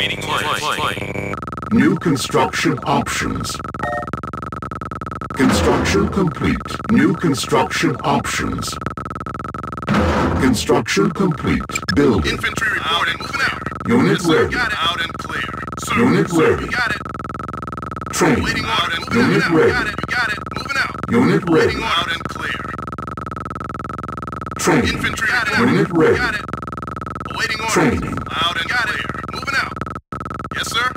Waning light. New construction options. Construction complete. New construction options. Construction complete. Build. Infantry report and moving out. Unit ready. Got it out and clear. Sir, unit ready. Got it. Train. Waiting out and moving unit out. Ready. Got it. You got it. Moving out. Unit ready. Waiting out and clear. Train. Infantry got it. Unit out. Ready. Got it. Awaiting orders. Training. Loud and got it. Moving out. Yes, sir.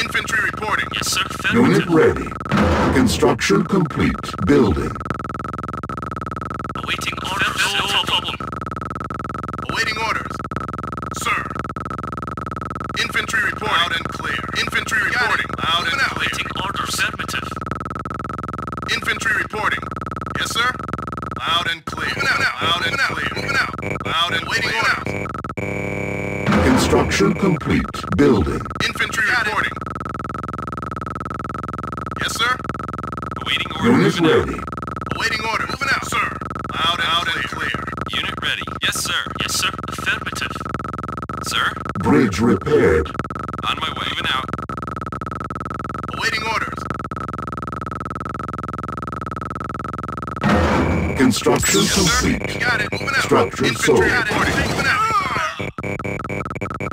Infantry reporting. Yes, sir. Unit ready. Construction complete. Building. Awaiting orders. No problem. Awaiting orders. Sir. Infantry report. Loud and clear. Infantry reporting. Loud and clear. Awaiting orders. Affirmative. Infantry reporting. Yes, sir. Loud and clear. Loud and clear. Moving out. Loud and waiting orders. Construction complete. Building. Infantry reporting. Yes, sir. Awaiting orders. Unit ready. Awaiting orders. Moving out, sir. Loud and clear. Unit ready. Yes, sir. Yes, sir. Affirmative. Sir. Bridge repaired. On my way. Moving out. Awaiting orders. Construction complete. Yes, sir. Got it. Moving out. Structure sold. Moving out.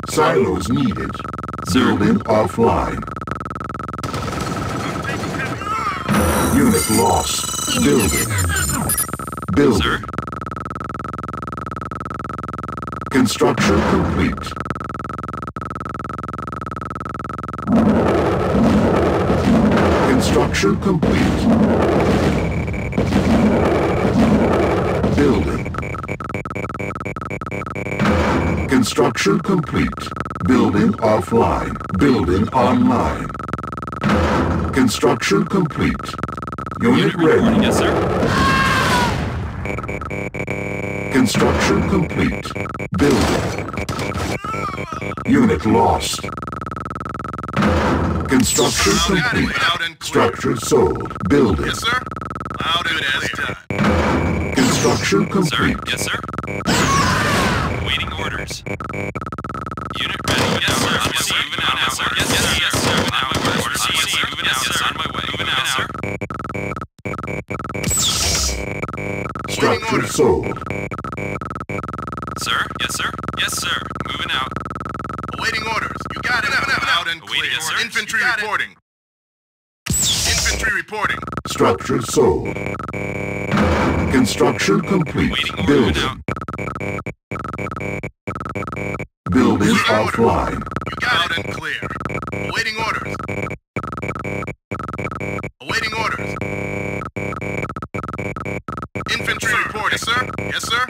Silos needed. Sir. Building offline. Unit lost. Building. Building. Sir. Construction complete. Construction complete. Building. Construction complete. Building offline. Building online. Construction complete. Unit ready. Yes, sir. Construction complete. Building. Unit lost. Construction complete. Structure sold. Building. Yes, sir. Loud and clear. Construction complete. Yes, sir. Waiting orders. Unit ready. Yes, sir. Yes, sir. Yes, sir. Yes, sir. Yes, sir. Yes, on my way. Moving out, sir. Structure sold. Sir? Yes, sir. Yes, sir. Moving out. Awaiting orders. You got it. Loud and clear. Infantry reporting. Infantry reporting. Structure sold. Construction complete. Building. Building offline. You got it. Clear. Awaiting orders. Awaiting orders. Infantry report, yes, sir. Yes, sir.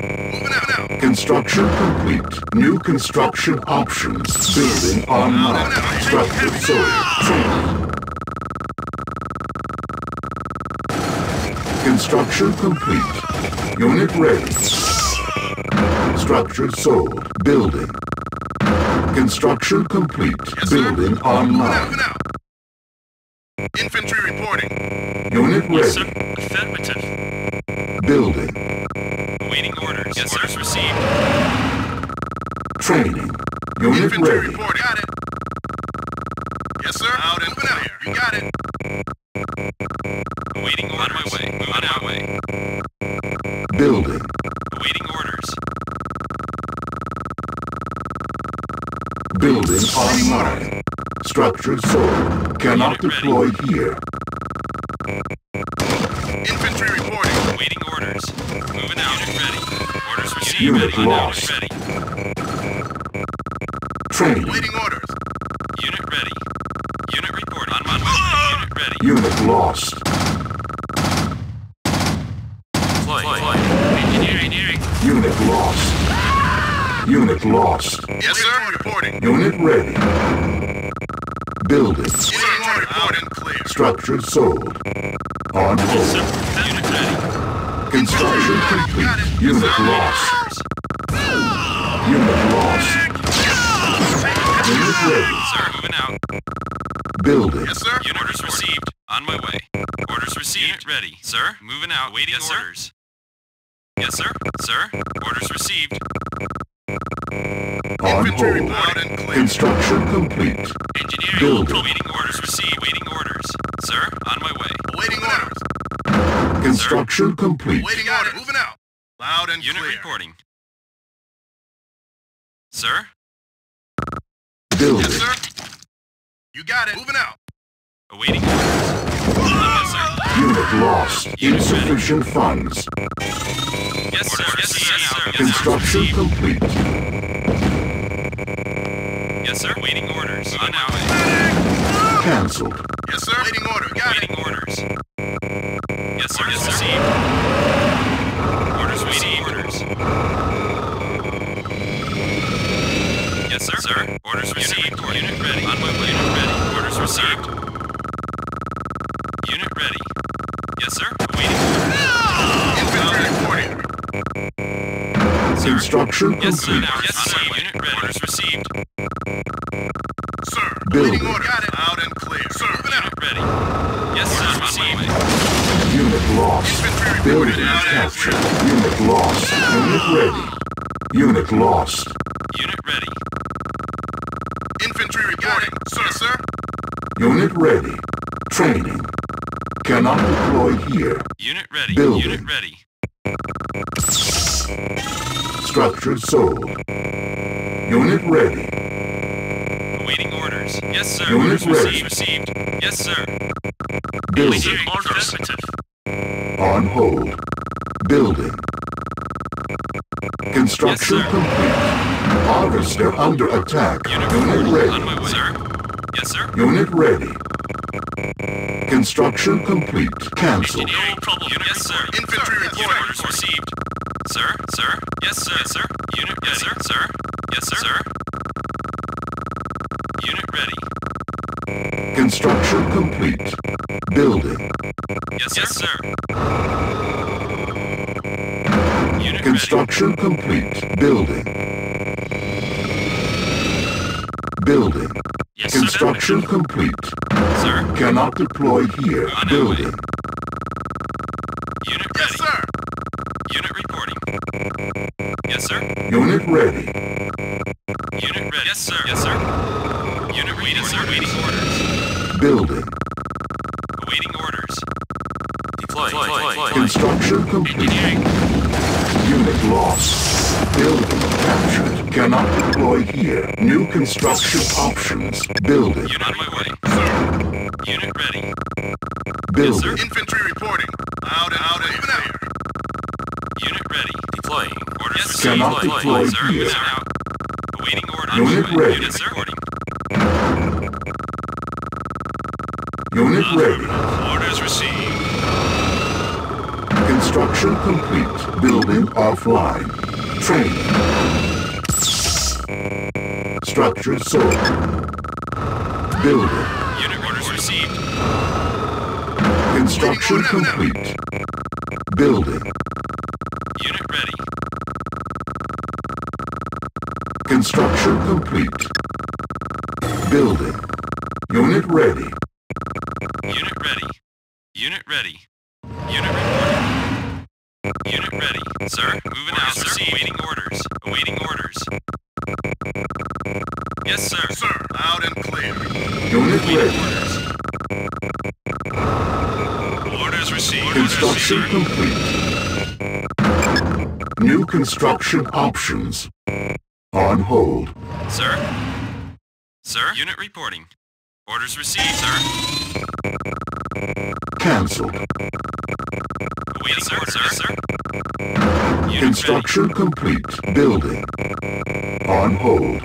Moving out now. Construction complete. New construction options. Building online. Structure sold. Construction complete. Unit ready. Structure sold. Building. Construction complete. Yes, building online. Moving out. Infantry reporting. Unit ready. Yes, sir. Affirmative. Building. Awaiting orders. Yes, orders sir. Received. Training. Unit infantry ready. Report. Got it. Yes, sir. Out and moving out. You got it. Awaiting orders. On my way. Moving on out. Way. Building. Awaiting orders. Building online. Structure sold. Cannot deploy here. Infantry reporting. Awaiting orders. Moving out. Unit ready. Orders received. Unit lost. Ready. Training. Waiting orders. Unit ready. Unit report. On my way. Unit ready. Unit lost. Deploy. Engineering. Unit lost. Unit lost. Yes, sir. Reporting. Unit ready. Building. Out and clear. Structure sold. On hold. Unit ready. Construction complete. Unit lost. Unit lost. Unit ready. Sir, moving out. Building. Yes, sir. Unit orders received. On my way. Orders received. Unit ready. Sir, moving out. Waiting orders. Yes, sir. Sir. Orders received. Infantry loud and clear. Construction complete. Engineering control, waiting orders received. Waiting orders. Sir, on my way. Waiting orders. Construction complete. Waiting orders. Moving out. Loud and clear. Unit reporting. Sir? Building. Yes, sir. You got it. Moving out. Awaiting orders. Unit lost. Insufficient funds. Yes, sir. Yes, sir. Construction complete. Yes, sir. Waiting orders. On our way. Cancelled. Yes, sir. Waiting order. Got it. Waiting orders. Yes, sir. Orders received. Orders waiting. Orders. Yes, sir. Sir. Orders received. Unit ready. On my way. Unit ready. Orders received. Unit ready. Yes, sir. Waiting. Infantry reporting. Sir. Instruction complete. Yes, sir. Now, yes, sir. Unit ready. Orders received. Sir. Waiting order. Got it. Loud and clear. Sir. Unit ready. Yes, sir. Received. Unit lost. Infantry reporting. Building captured. Unit lost. Unit ready. Unit lost. Unit ready. Infantry reporting. Sir. Yes, sir. Unit ready. Training. Cannot deploy here. Unit ready. Building. Unit ready. Structure sold. Unit ready. Awaiting orders. Yes, sir. Unit orders ready. Received. Yes, sir. Building. On hold. Building. Construction yes, complete. Harvester under attack. Unit ready. On my way. Sir. Yes, sir. Unit ready. Construction complete. Cancelled. Yes, sir. Infantry report. Orders received. Sir, sir. Yes, sir. Yes, sir. Unit ready. Yes, sir. Sir. Yes, sir. Sir. Unit ready. Construction complete. Building. Yes, sir. Yes, sir. Unit construction ready. Complete. Building. Building. Yes, construction sir, complete. Sir. Cannot deploy here. On building. Unit ready. Yes, sir. Unit reporting. Yes, sir. Unit ready. Unit ready. Yes, sir. Yes, sir. Unit ready. Yes, sir. Waiting orders. Building. Awaiting orders. Deploy. Deploy. Construction complete. Engineering. Unit lost. Building captured. Cannot deploy here. New construction options. Building. Unit on my way. Sir. Unit ready. Building. Yes, sir. Infantry reporting. Loud and out and clear. Unit ready. Deploying. Orders yes, received. Cannot deploy here. Sir. Awaiting order. Unit ready. Unit reporting. Unit ready. Orders received. Construction complete. Building offline. Training. Structure sold. Building. Unit orders received. Construction complete. Building. Unit ready. Construction complete. Building. Unit ready. Unit ready. Unit ready. Unit reporting. Unit ready. Sir, moving out, sir. Awaiting orders. Awaiting orders. Yes, sir. Sir, loud and clear. Unit ready. Orders. Orders received. Construction complete. New construction options. On hold. Sir. Sir, unit reporting. Orders received, sir. Cancelled. Yes, sir. Yes, sir. Unit construction ready. Complete. Building. On hold.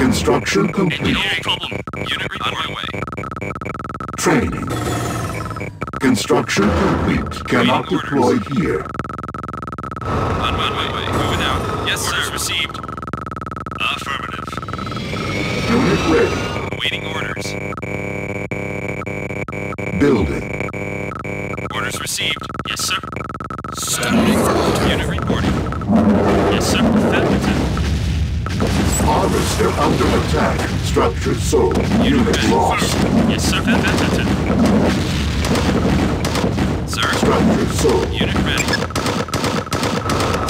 Construction complete. Unit on my way. Training. Construction complete. Cannot deploy here. On my way. Moving out. Yes, orders sir. Received. Affirmative. Unit ready. Awaiting orders. Building. Orders received. Yes, sir. Unit reporting. Yes, sir. Harvester under attack. Structure sold. Unit lost. Yes, sir. Sir. Structure sold. Unit ready.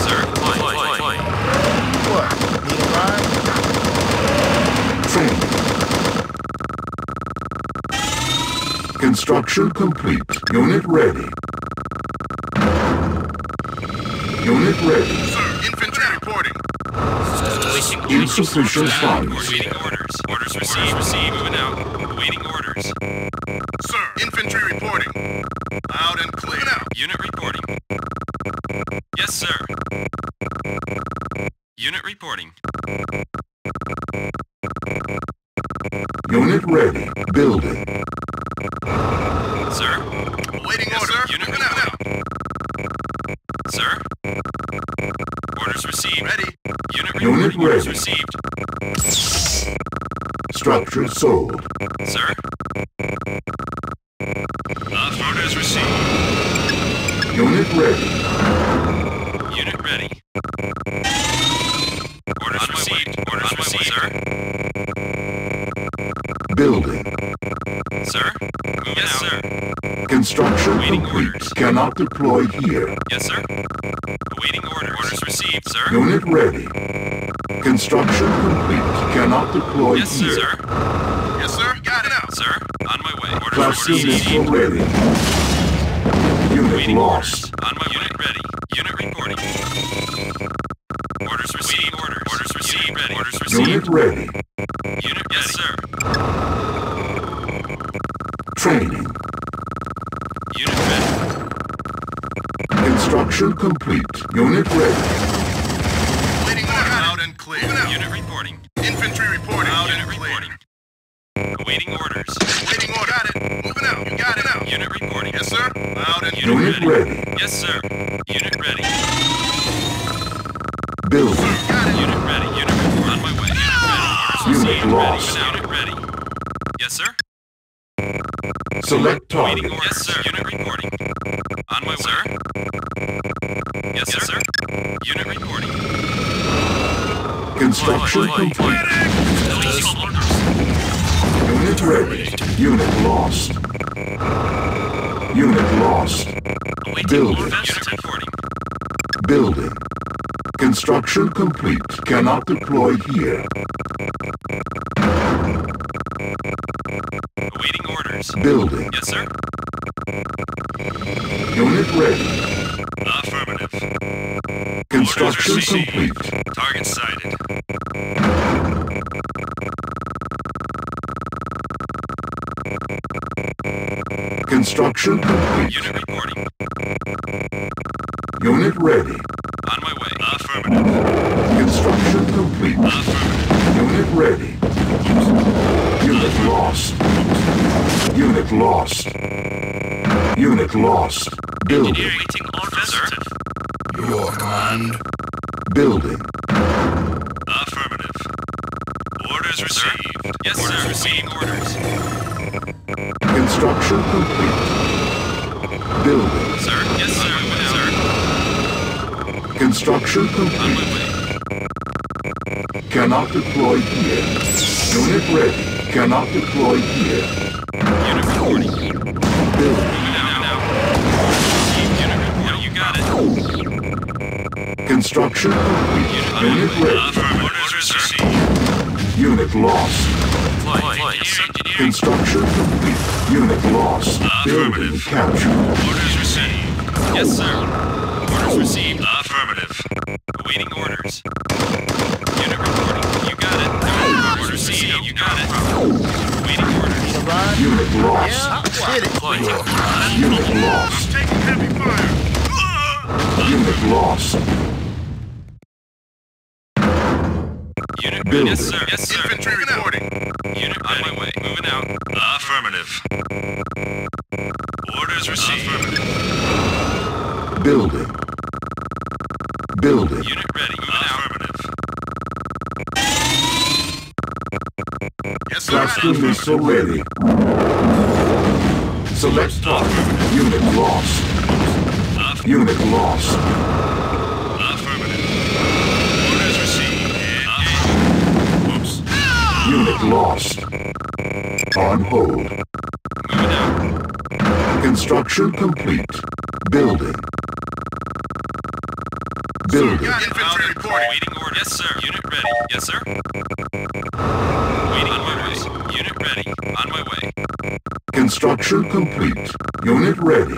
Sir. Fly. Construction complete. Unit ready. Unit ready. Sir, infantry reporting. Insufficient funds. Awaiting orders. Orders received. Received. Moving out. Awaiting orders. Sir, infantry reporting. Loud and clear. Out. Unit reporting. Yes, sir. Unit reporting. Unit ready. Building. Sir. Awaiting order. Sir. Unit ready. Out. Sir. Orders received. Ready. Unit ready. Orders received. Structure sold. Sir. Orders received. Unit ready. Unit ready. Orders received. Orders received, sir. Building. Sir? Moving yes, out. Sir. Construction awaiting complete. Orders. Cannot deploy here. Yes, sir. Awaiting orders. Orders received, sir. Unit ready. Construction complete. Cannot deploy yes, here. Yes, sir. Yes, sir. Got it out, sir. On my way. Orders, class orders received. Ready. Unit awaiting lost. Orders. On my unit way. Ready. Unit reporting. Orders received. Orders. Orders received. Unit ready. Orders received. Unit ready. Unit ready. Yes, sir. Training. Unit ready. Construction complete. Unit ready. Waiting order. Loud and clear. Unit reporting. Infantry reporting. Loud and reporting. Awaiting orders. Waiting order. Got it. Moving out. You got it out. Unit reporting. Yes, sir. Loud and unit ready. Ready. Yes, sir. Unit ready. Building. Got it. Unit ready. Unit reporting. On my way. Unit ready. Orders unit lost. Ready. Unit ready. Yes, sir. Select target. Waiting yes, sir. Unit reporting. On my way. Sir. Yes, sir. Sir. Unit reporting. Construction complete. Unit ready. Unit lost. Unit lost. Building. Unit reporting. Building. Construction complete. Cannot deploy here. Awaiting orders. Building. Yes, sir. Unit ready. Affirmative. Construction complete. Target sighted. Construction complete. Unit reporting. Unit ready. On my way. Affirmative. Construction complete. Affirmative. Unit ready. Unit lost. Unit lost. Unit lost. Building. Engineering orders, sir. Your command. Building. Affirmative. Orders received. Yes, sir. Orders received. Orders. Construction complete. Building. Sir. Yes, sir. Sir. Construction complete. On my way. Cannot deploy here. Unit ready. Cannot deploy here. Unit reporting. Building. Now. Unit reporting. You got it. Construction complete. Unit ready. Orders received. Unit lost. Construction complete. Unit lost. Building captured. Orders received. Yes, sir. Orders received. Affirmative. Awaiting orders. You got it. Waiting orders. Unit lost. Yeah. Unit lost. I'm taking heavy fire. Unit lost. Unit building. Yes, sir. Yes, sir. Infantry reporting. Unit on my way. Moving out. Affirmative. Orders received. Affirmative. Building. Building. Unit ready. Moving affirmative. Out. Yes, sir. Cluster missile ready. Select target. Unit lost. Affirmative. Unit lost. Affirmative. Orders received. Whoops. Unit lost. On hold. Moving out. Construction complete. Building. Building. Sir, got infantry reporting. Waiting order. Yes, sir. Unit ready. Yes, sir. Waiting on my way. Unit ready. On my way. Structure complete. Unit ready.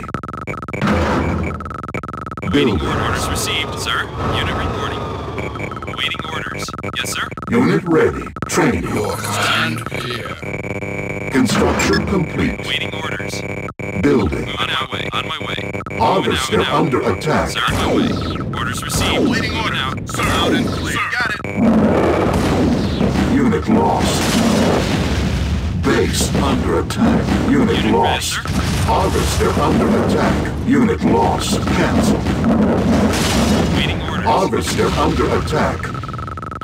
Waiting orders received, sir. Unit reporting. Waiting orders. Yes, sir. Unit ready. Training. Your command here. Construction complete. Waiting orders. Building. On our way. On my way. Harvester under attack. Sir, on my way. Orders received. Waiting order out. Sir, out and clear. Sir, got it. Unit lost. Base under attack. Unit lost. Harvester under attack. Unit lost. Cancel. Waiting orders. Harvester under attack.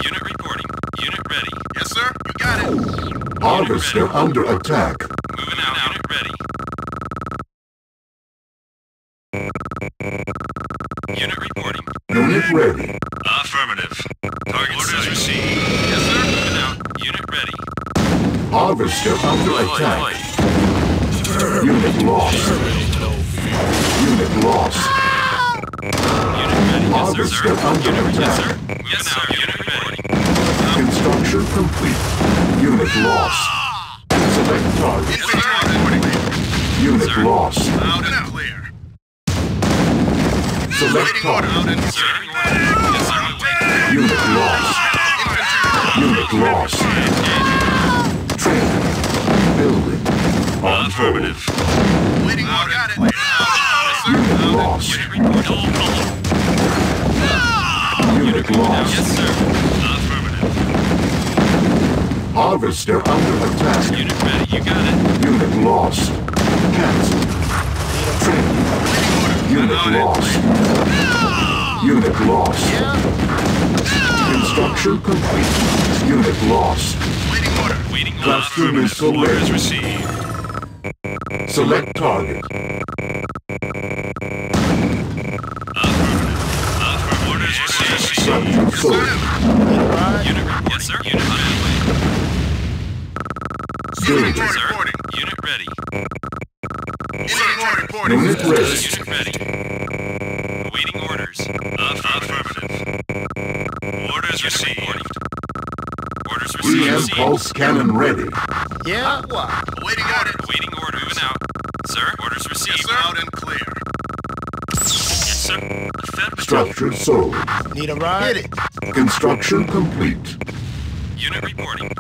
Unit reporting. Unit ready. Yes, sir. You got it. Harvester under attack. Moving out. Unit ready. Unit reporting. Unit ready. Affirmative. Target orders received. Yes, sir. Moving out. Unit ready. Harvester under attack. Unit lost. Unit lost. Harvester under attack. Construction complete. Unit lost. Select target. Unit lost. Out and clear. Select target. Unit lost. Unit lost. Building. Affirmative. Waiting order. Got it. Unit lost. Unit lost. Yes, sir. Affirmative. Harvester under attack. Unit ready. You got it. Unit lost. Cancel. Training. Unit lost. Unit lost. Construction complete. Unit lost. Order. Waiting order. Orders received. Select target. Orders received. Subject sold. Unit ready. Yes, sir. Unit ready. Building. Unit ready. Unit ready. Unit ready. Waiting orders. Affirmative. Orders received. EM pulse cannon ready. Yeah, what? Waiting order. Waiting order. Moving out. Sir, orders received. Yes, out and clear. Yes, sir. Structure sold. Need a ride? Hit it. Construction complete. Unit reporting.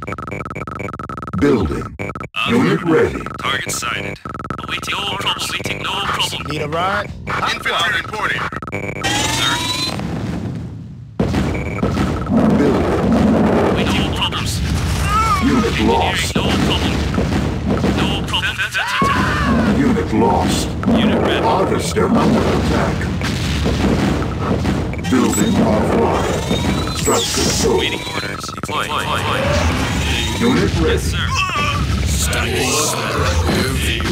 Building. Unit ready. Target sighted. Awaiting no trouble. Awaiting no trouble. Need a ride? Infantry reporting. Sir. Building. Unit lost. No problem. No problem. Unit lost. Unit ready. Harvester under attack. Building offline. Structure sold. Waiting orders. Deploying. Unit ready. Yes, sir. Yes, sir. Unit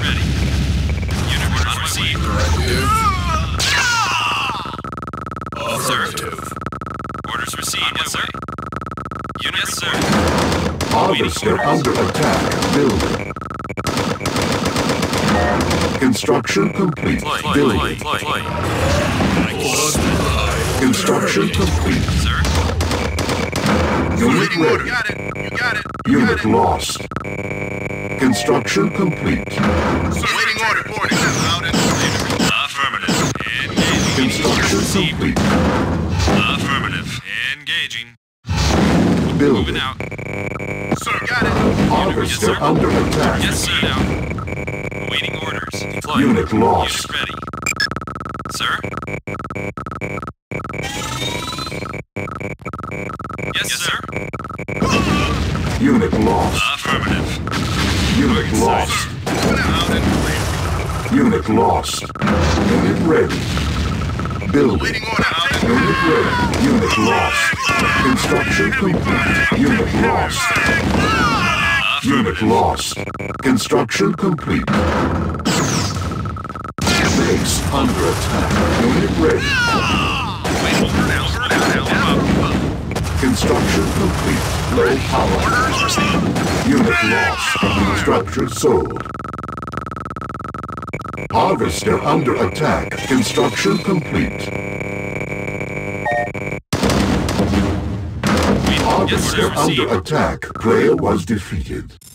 ready. Unit orders received. Affirmative. Orders received. Yes, sir. Unit yes, sir. Harvester under attack. Building. Construction complete. Building. Construction complete. Sir. Unit ready. You got it. You got it. Unit lost. Construction complete. Sir, waiting order. Boarding. Out and clear. Affirmative. Engaging. Construction complete. Affirmative. Engaging. Building. Moving out. Sir, got it. Harvester under attack. Yes, sir. Now. Awaiting orders. Deployed. Unit lost. Unit ready. Sir? Yes, sir. Unit lost. Affirmative. Unit lost. Out and clear. Unit lost. Unit ready. Building. Waiting order. Out. Unit ready. Unit lost. Construction complete. Unit lost. Unit lost. Construction complete. Base under attack. Unit ready. Construction complete. Low power. Unit lost. Structure sold. Harvester under attack. Construction complete. Yes, sir, under attack. Player was defeated.